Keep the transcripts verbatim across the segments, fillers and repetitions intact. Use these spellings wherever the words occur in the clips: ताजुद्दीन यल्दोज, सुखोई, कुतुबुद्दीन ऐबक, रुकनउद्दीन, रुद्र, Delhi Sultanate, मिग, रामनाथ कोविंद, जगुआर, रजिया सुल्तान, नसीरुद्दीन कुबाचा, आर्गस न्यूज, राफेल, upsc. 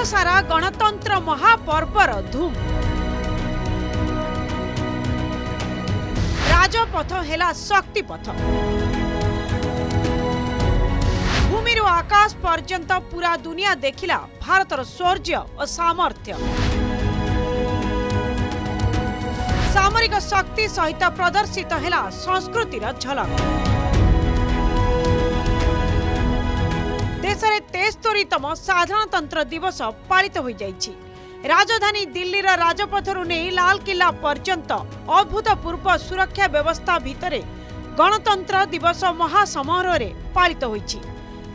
देश सारा गणतंत्र महापर्वर धूम राजपथ हेला शक्तिपथ भूमि रू आकाश पर्यंत पूरा दुनिया देखिला भारतर शौर्य और सामर्थ्य सामरिक शक्ति सहित प्रदर्शित हेला संस्कृतिर झलक। देशरे तेस्तरीतम साधारणतंत्र दिवस पालित हो जाइछि। राजधानी दिल्लीर राजपथरु नहीं लाल किला पर्यंत अभूतपूर्व सुरक्षा व्यवस्था भितरे गणतंत्र दिवस महासमारोह रे पालित होइछि।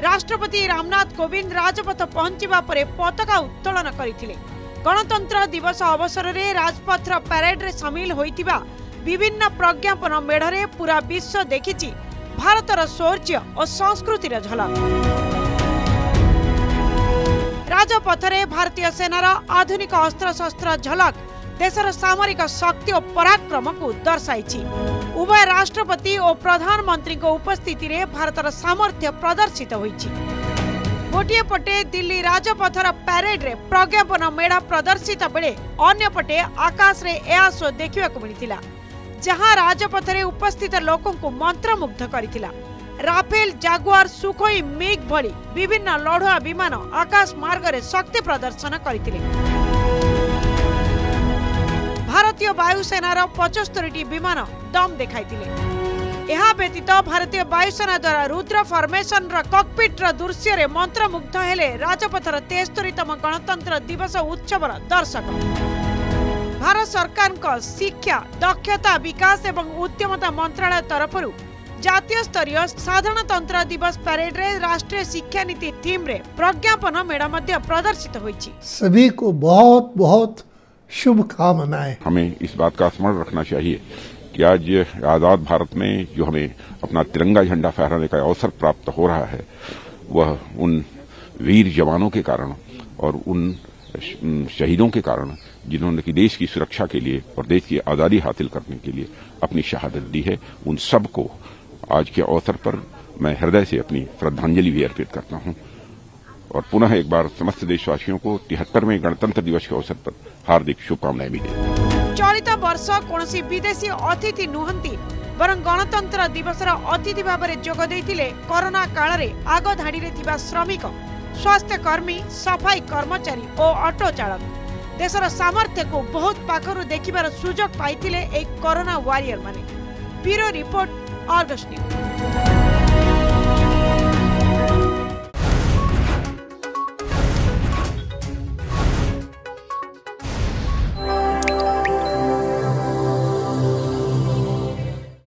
राष्ट्रपति रामनाथ कोविंद राजपथ पहुंचवा परे पताका उत्तोलन करिथिले। गणतंत्र दिवस अवसर रे राजपथर परेड रे सामिल होइथिबा विभिन्न प्रज्ञापन मेढरे पूरा विश्व देखिछि भारतर शौर्य और संस्कृतिर झलक। राजपथरे भारतीय सेनार आधुनिक अस्त्रशस्त्र झलक देशर सामरिक शक्ति और पराक्रम को दर्शाई। उभय राष्ट्रपति और प्रधानमंत्री को उपस्थिति रे भारतर सामर्थ्य प्रदर्शित होइछि। गोटे पटे दिल्ली राजपथर परेड रे प्रज्ञापन मेढा प्रदर्शित बेले अन्य पटे आकाश रे एयर शो देखा मिलता जहां राजपथरे उपस्थित लोकों को मंत्रमुग्ध करिथिला। राफेल जगुआर सुखोई मिग भली विभिन्न लड़ुआ विमान आकाश मार्ग रे शक्ति प्रदर्शन करथिले। भारतीय वायुसेनार पचहत्तर टी विमान दम देखाइथिले। एहा व्यतीत भारतीय वायुसेना द्वारा रुद्र फॉर्मेशन रा कॉकपिट रा दृश्य रे मंत्रमुग्ध हेले राजपथर तेहत्तरीतम गणतंत्र दिवस उत्सव दर्शक। भारत सरकार को शिक्षा दक्षता विकास एवं उद्यमता मंत्रालय तरफरु जातीय स्तरीय साधारणतंत्र दिवस परेड रे राष्ट्रीय शिक्षा नीति थीम रे प्रज्ञापन मेला मध्य प्रदर्शित हुई। सभी को बहुत बहुत शुभकामनाएं। हमें इस बात का स्मरण रखना चाहिए कि आज आजाद भारत में जो हमें अपना तिरंगा झंडा फहराने का अवसर प्राप्त हो रहा है वह उन वीर जवानों के कारण और उन शहीदों के कारण जिन्होंने कि देश की सुरक्षा के लिए और देश की आजादी हासिल करने के लिए अपनी शहादत दी है। उन सबको आज के अवसर पर मैं हृदय से अपनी श्रद्धांजलि भी अर्पित करता हूं और पुनः एक बार समस्त देशवासियों को तिहत्तरवें गणतंत्र दिवस के अवसर पर हार्दिक शुभकामनाएं भी दें। चलित वर्ष कौनसी विदेशी अतिथि नुहंती बरं गणतंत्र दिवसर अतिथि भाबरे जोग दैथिले कोरोना काल रे आग धाड़ी रे थिबा श्रमिक स्वास्थ्य कर्मी सफाई कर्मचारी और ऑटो चालक देशर सामर्थ्य को बहुत पाखरु देखिबार सुजोग पाइथिले ए कोरोना वॉरियर माने। Bureau report आर्गस न्यूज।